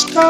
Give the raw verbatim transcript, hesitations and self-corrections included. Stop.